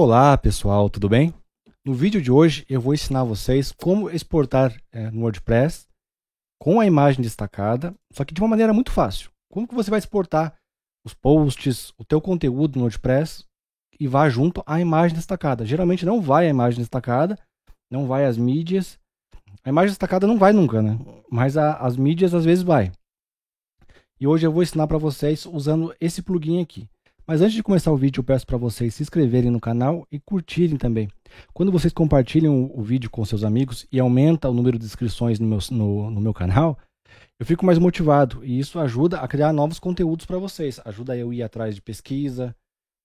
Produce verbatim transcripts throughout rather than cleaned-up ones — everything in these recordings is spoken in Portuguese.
Olá pessoal, tudo bem? No vídeo de hoje eu vou ensinar vocês como exportar é, no WordPress com a imagem destacada, só que de uma maneira muito fácil. Como que você vai exportar os posts, o teu conteúdo no WordPress e vai junto à imagem destacada? Geralmente não vai a imagem destacada, não vai as mídias. A imagem destacada não vai nunca, né? Mas a, as mídias às vezes vai. E hoje eu vou ensinar para vocês usando esse plugin aqui. Mas antes de começar o vídeo, eu peço para vocês se inscreverem no canal e curtirem também. Quando vocês compartilham o vídeo com seus amigos e aumenta o número de inscrições no meu, no, no meu canal, eu fico mais motivado e isso ajuda a criar novos conteúdos para vocês. Ajuda eu a ir atrás de pesquisa,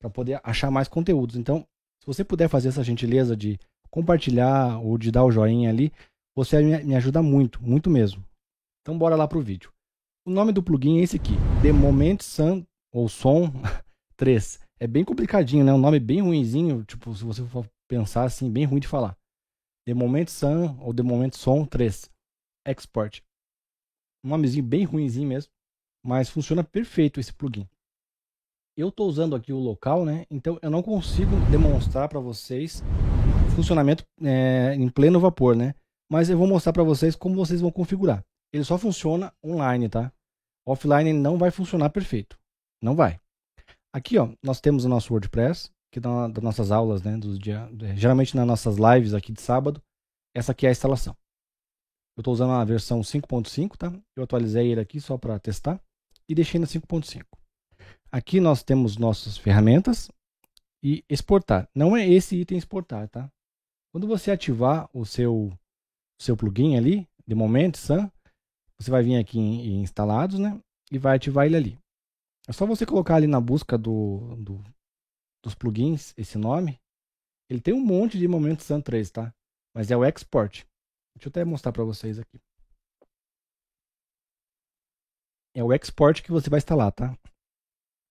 para poder achar mais conteúdos. Então, se você puder fazer essa gentileza de compartilhar ou de dar o joinha ali, você me ajuda muito, muito mesmo. Então, bora lá para o vídeo. O nome do plugin é esse aqui, The Moment Sun, ou Som três. É bem complicadinho, né? Um nome bem ruinzinho, tipo, se você for pensar assim, bem ruim de falar. The Moment Sun, ou The Moment Som três. Export. Um nomezinho bem ruinzinho mesmo, mas funciona perfeito esse plugin. Eu estou usando aqui o local, né? Então eu não consigo demonstrar para vocês o funcionamento é, em pleno vapor, né? Mas eu vou mostrar para vocês como vocês vão configurar. Ele só funciona online, tá? Offline ele não vai funcionar perfeito. Não vai. Aqui, ó, nós temos o nosso WordPress, que dá das nossas aulas, né? Dos dia... Geralmente nas nossas lives aqui de sábado. Essa aqui é a instalação. Eu estou usando a versão cinco ponto cinco, tá? Eu atualizei ele aqui só para testar e deixei na cinco ponto cinco. Aqui nós temos nossas ferramentas e exportar. Não é esse item exportar, tá? Quando você ativar o seu, seu plugin ali, de momento, Sun, você vai vir aqui em instalados, né? E vai ativar ele ali. É só você colocar ali na busca do, do, dos plugins esse nome. Ele tem um monte de Moment Sun três, tá? Mas é o export. Deixa eu até mostrar para vocês aqui. É o export que você vai instalar, tá?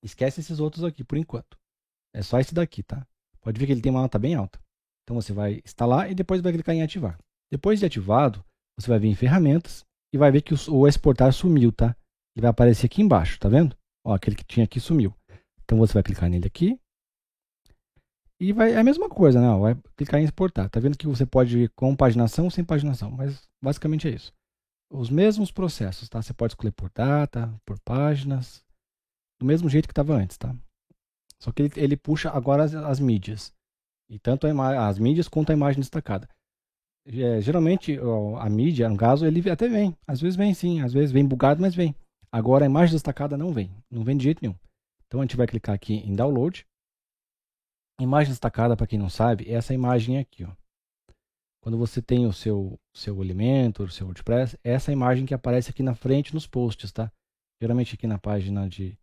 Esquece esses outros aqui por enquanto. É só esse daqui, tá? Pode ver que ele tem uma nota bem alta. Então você vai instalar e depois vai clicar em ativar. Depois de ativado, você vai vir em ferramentas. E vai ver que o exportar sumiu, tá? Ele vai aparecer aqui embaixo, tá vendo? Ó, aquele que tinha aqui sumiu. Então você vai clicar nele aqui. E vai, é a mesma coisa, né? Ó, vai clicar em exportar. Tá vendo que você pode ir com paginação ou sem paginação. Mas basicamente é isso. Os mesmos processos, tá? Você pode escolher por data, por páginas. Do mesmo jeito que estava antes, tá? Só que ele, ele puxa agora as, as mídias. E tanto a as mídias quanto a imagem destacada. É, geralmente a mídia, no caso, ele até vem. Às vezes vem sim, às vezes vem bugado, mas vem. Agora a imagem destacada não vem. Não vem de jeito nenhum. Então a gente vai clicar aqui em download. Imagem destacada, para quem não sabe, é essa imagem aqui, ó. Quando você tem o seu, seu Elementor, o seu WordPress, é essa imagem que aparece aqui na frente nos posts, tá? Geralmente aqui na página de,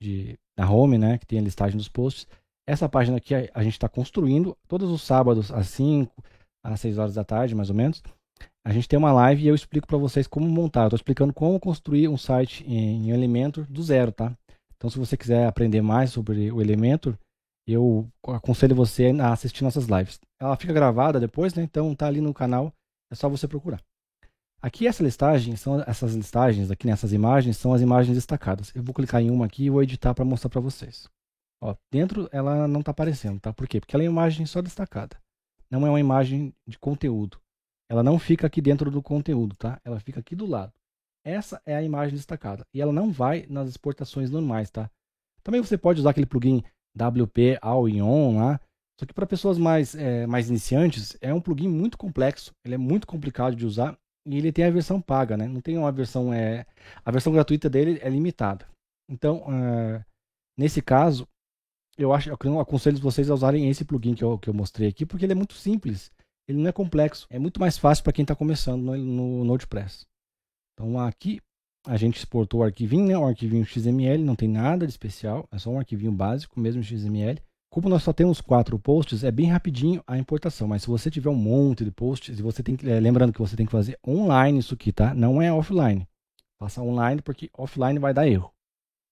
de na home, né? Que tem a listagem dos posts. Essa página aqui a, a gente está construindo todos os sábados às cinco... às seis horas da tarde, mais ou menos. A gente tem uma live e eu explico para vocês como montar. Eu tô explicando como construir um site em Elementor do zero, tá? Então, se você quiser aprender mais sobre o Elementor, eu aconselho você a assistir nossas lives. Ela fica gravada depois, né? Então, tá ali no canal, é só você procurar. Aqui, essa listagem, são essas listagens aqui nessas imagens, são as imagens destacadas. Eu vou clicar em uma aqui e vou editar para mostrar para vocês. Ó, dentro ela não tá aparecendo, tá? Por quê? Porque ela é uma imagem só destacada. Não é uma imagem de conteúdo. Ela não fica aqui dentro do conteúdo, tá? Ela fica aqui do lado. Essa é a imagem destacada. E ela não vai nas exportações normais, tá? Também você pode usar aquele plugin W P All in One lá. Só que para pessoas mais, é, mais iniciantes, é um plugin muito complexo. Ele é muito complicado de usar. E ele tem a versão paga, né? Não tem uma versão... É... A versão gratuita dele é limitada. Então, uh, nesse caso... Eu, acho, eu aconselho vocês a usarem esse plugin que eu, que eu mostrei aqui, porque ele é muito simples. Ele não é complexo. É muito mais fácil para quem está começando no, no, no WordPress. Então aqui a gente exportou o arquivinho, né? O arquivinho X M L, não tem nada de especial. É só um arquivinho básico, mesmo X M L. Como nós só temos quatro posts, é bem rapidinho a importação. Mas se você tiver um monte de posts, e você tem que, é, lembrando que você tem que fazer online isso aqui, tá? Não é offline. Faça online, porque offline vai dar erro.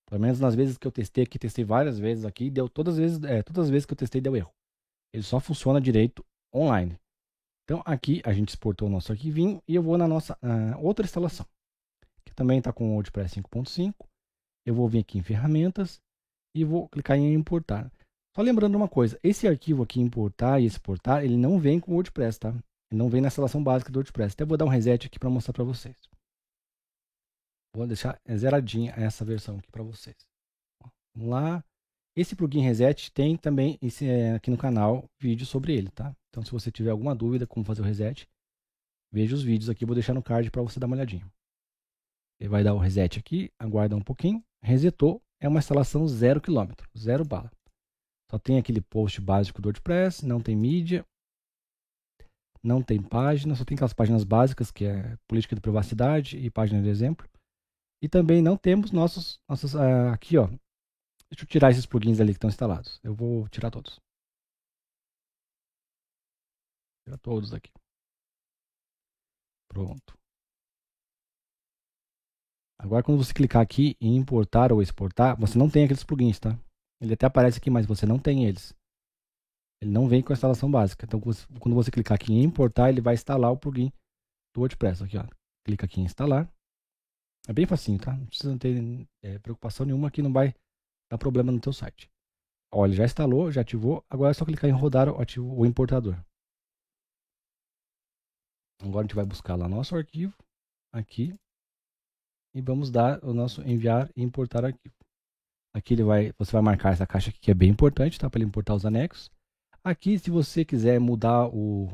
Pelo menos nas vezes que eu testei aqui, testei várias vezes aqui, deu todas as vezes, é, todas as vezes que eu testei deu erro. Ele só funciona direito online. Então aqui a gente exportou o nosso arquivinho e eu vou na nossa uh, outra instalação, que também está com o WordPress cinco ponto cinco. Eu vou vir aqui em ferramentas e vou clicar em importar. Só lembrando uma coisa, esse arquivo aqui, importar e exportar, ele não vem com o WordPress, tá? Ele não vem na instalação básica do WordPress. Até vou dar um reset aqui para mostrar para vocês. Vou deixar zeradinha essa versão aqui para vocês. Vamos lá. Esse plugin reset tem também esse, é, aqui no canal vídeo sobre ele, tá? Então se você tiver alguma dúvida como fazer o reset, veja os vídeos aqui, vou deixar no card para você dar uma olhadinha. Ele vai dar o reset aqui, aguarda um pouquinho. Resetou, é uma instalação zero quilômetro, zero bala. Só tem aquele post básico do WordPress, não tem mídia, não tem página, só tem aquelas páginas básicas que é política de privacidade e página de exemplo. E também não temos nossos, nossos uh, aqui ó, deixa eu tirar esses plugins ali que estão instalados, eu vou tirar todos. Tirar todos aqui. Pronto. Agora quando você clicar aqui em importar ou exportar, você não tem aqueles plugins, tá? Ele até aparece aqui, mas você não tem eles. Ele não vem com a instalação básica. Então quando você clicar aqui em importar, ele vai instalar o plugin do WordPress. Aqui, ó. Clica aqui em instalar. É bem facinho, tá? Não precisa ter é, preocupação nenhuma que não vai dar problema no teu site. Olha, já instalou, já ativou. Agora é só clicar em rodar o, ativo, o importador. Agora a gente vai buscar lá nosso arquivo. Aqui. E vamos dar o nosso enviar e importar arquivo. Aqui ele vai, você vai marcar essa caixa aqui que é bem importante, tá? Para ele importar os anexos. Aqui se você quiser mudar o...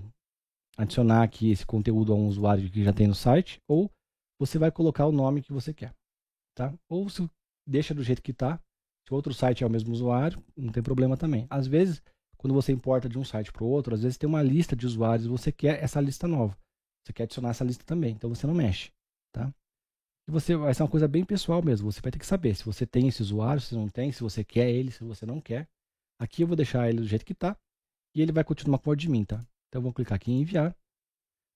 adicionar aqui esse conteúdo a um usuário que já tem no site. Ou... você vai colocar o nome que você quer, tá? Ou se deixa do jeito que está, se outro site é o mesmo usuário, não tem problema também. Às vezes, quando você importa de um site para o outro, às vezes tem uma lista de usuários, você quer essa lista nova, você quer adicionar essa lista também, então você não mexe, tá? E você vai ser uma coisa bem pessoal mesmo, você vai ter que saber se você tem esse usuário, se não tem, se você quer ele, se você não quer. Aqui eu vou deixar ele do jeito que está e ele vai continuar com o admin, tá? Então eu vou clicar aqui em enviar.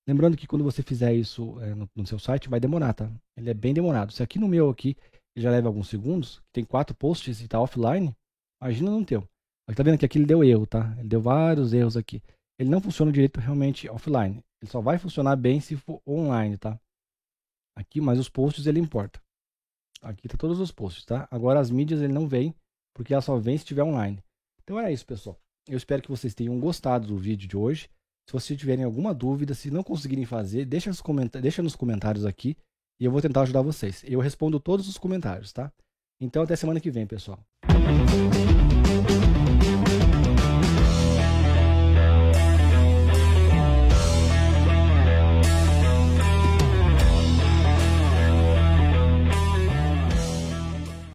Lembrando que quando você fizer isso é, no, no seu site, vai demorar, tá? Ele é bem demorado. Se aqui no meu aqui, ele já leva alguns segundos, tem quatro posts e tá offline, imagina no teu. Mas tá vendo que aqui ele deu erro, tá? Ele deu vários erros aqui. Ele não funciona direito realmente offline. Ele só vai funcionar bem se for online, tá? Aqui, mas os posts ele importa. Aqui tá todos os posts, tá? Agora as mídias ele não vem, porque ela só vem se estiver online. Então é isso, pessoal. Eu espero que vocês tenham gostado do vídeo de hoje. Se vocês tiverem alguma dúvida, se não conseguirem fazer, deixa nos, comentar- deixa nos comentários aqui e eu vou tentar ajudar vocês. Eu respondo todos os comentários, tá? Então até semana que vem, pessoal.